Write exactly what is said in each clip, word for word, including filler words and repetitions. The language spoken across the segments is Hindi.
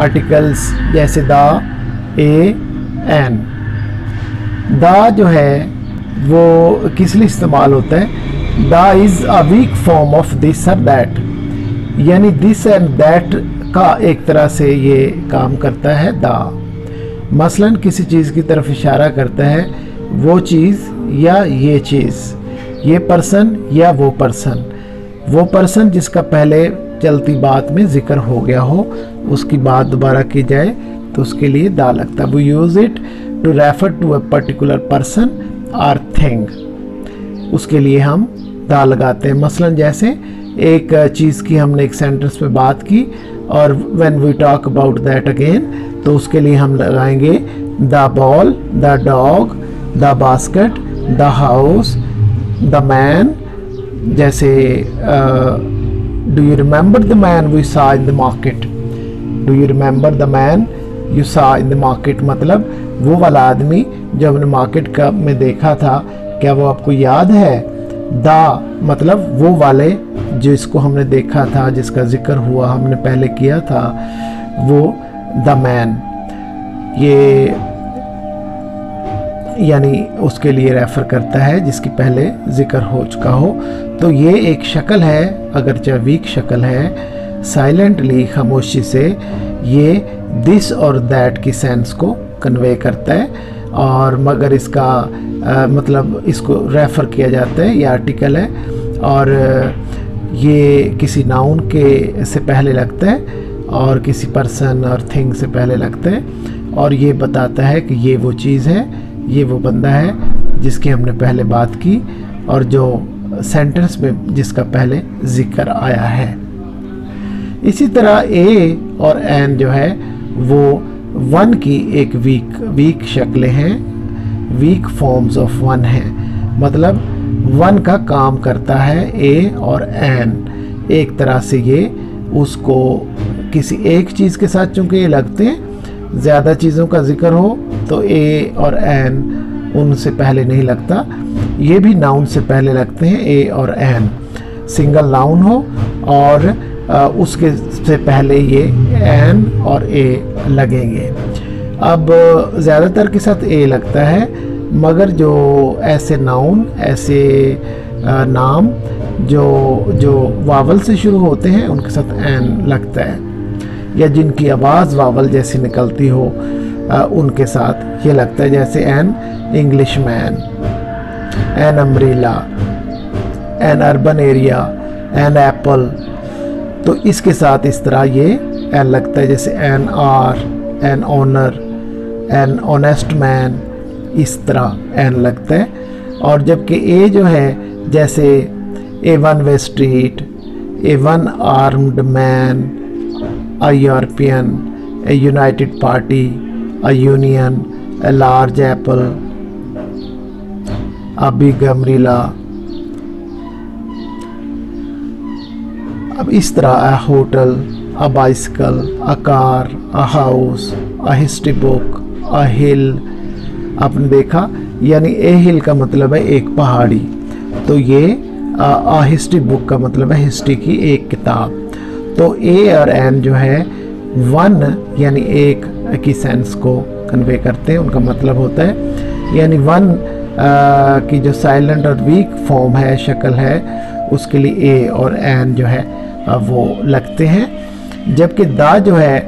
आर्टिकल्स जैसे द, ए, एन। द जो है वो किस लिए इस्तेमाल होता है? The is a weak form of this और दैट, यानी दिस एंड दैट का एक तरह से ये काम करता है द। मसलन किसी चीज़ की तरफ इशारा करता है वो चीज़ या ये चीज़, ये पर्सन या वो पर्सन, वो पर्सन जिसका पहले चलती बात में जिक्र हो गया हो उसकी बात दोबारा की जाए तो उसके लिए दा लगता है। We use it to refer to a particular person or thing, उसके लिए हम दा लगाते हैं। मसलन जैसे एक चीज़ की हमने एक सेंटेंस पे बात की और when we talk about that again, तो उसके लिए हम लगाएंगे the ball, the dog, the basket, the house, the man. जैसे do you remember the man we saw in the market, do you remember the man you saw in the market, मतलब वो वाला आदमी जो हमने मार्केट का में देखा था क्या वो आपको याद है। दा मतलब वो वाले जिसको हमने देखा था, जिसका जिक्र हुआ हमने पहले किया था, वो द मैन, ये यानी उसके लिए रेफ़र करता है जिसकी पहले जिक्र हो चुका हो। तो ये एक शक्ल है, अगरचे वीक शक्ल है, साइलेंटली खामोशी से ये दिस और दैट की सेंस को कन्वे करता है, और मगर इसका आ, मतलब इसको रेफ़र किया जाता है, ये आर्टिकल है और ये किसी नाउन के से पहले लगता है और किसी पर्सन और थिंग से पहले लगता है, और ये बताता है कि ये वो चीज़ है, ये वो बंदा है जिसकी हमने पहले बात की और जो सेंटेंस में जिसका पहले जिक्र आया है। इसी तरह ए और एन जो है वो वन की एक वीक वीक शक्लें हैं, वीक फॉर्म्स ऑफ वन हैं, मतलब वन का काम करता है ए और एन। एक तरह से ये उसको किसी एक चीज़ के साथ, चूँकि ये लगते हैं ज़्यादा चीज़ों का जिक्र हो तो ए और एन उनसे पहले नहीं लगता, ये भी नाउन से पहले लगते हैं ए और एन, सिंगल नाउन हो और आ, उसके से पहले ये एन और ए लगेंगे। अब ज़्यादातर के साथ ए लगता है, मगर जो ऐसे नाउन, ऐसे आ, नाम जो जो वावल से शुरू होते हैं उनके साथ एन लगता है, या जिनकी आवाज़ वावल जैसी निकलती हो आ, उनके साथ ये लगता है। जैसे an English man, an umbrella, an urban area, an apple, तो इसके साथ इस तरह ये एन लगता है। जैसे an hour, an honour, an honest man, इस तरह एन लगता है। और जबकि ए जो है जैसे a one way street, a one armed man, a European, a united party, a union, a large apple, a big umbrella, अब इस तरह a hotel, a bicycle, a car, a house, a history book, a hill, आपने देखा यानी ए हिल का मतलब है एक पहाड़ी, तो ये अ हिस्ट्री बुक का मतलब है हिस्ट्री की एक किताब। तो ए और एन जो है वन यानी एक की सेंस को कन्वे करते हैं, उनका मतलब होता है, यानी वन की जो साइलेंट और वीक फॉर्म है, शक्ल है, उसके लिए ए और एन जो है वो लगते हैं। जबकि दा जो है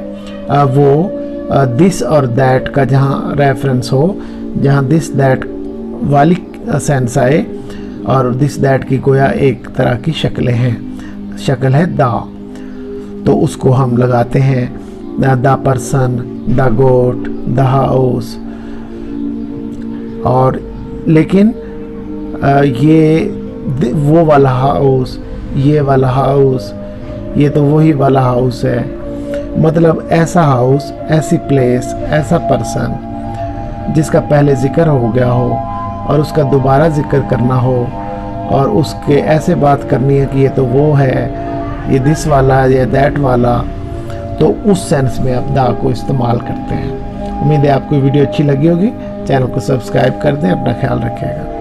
वो दिस और दैट का जहाँ रेफरेंस हो, जहाँ दिस दैट वाली सेंस आए, और दिस दैट की गोया एक तरह की शक्लें हैं, शक्ल है दा, तो उसको हम लगाते हैं दा पर्सन, दा गोट, दा हाउस। और लेकिन ये वो वाला हाउस, ये वाला हाउस, ये तो वही वाला हाउस है, मतलब ऐसा हाउस, ऐसी प्लेस, ऐसा पर्सन जिसका पहले जिक्र हो गया हो और उसका दोबारा जिक्र करना हो और उसके ऐसे बात करनी है कि ये तो वो है, ये दिस वाला, ये दैट वाला, तो उस सेंस में आप दा को इस्तेमाल करते हैं। उम्मीद है आपको वीडियो अच्छी लगी होगी। चैनल को सब्सक्राइब कर दें। अपना ख्याल रखिएगा।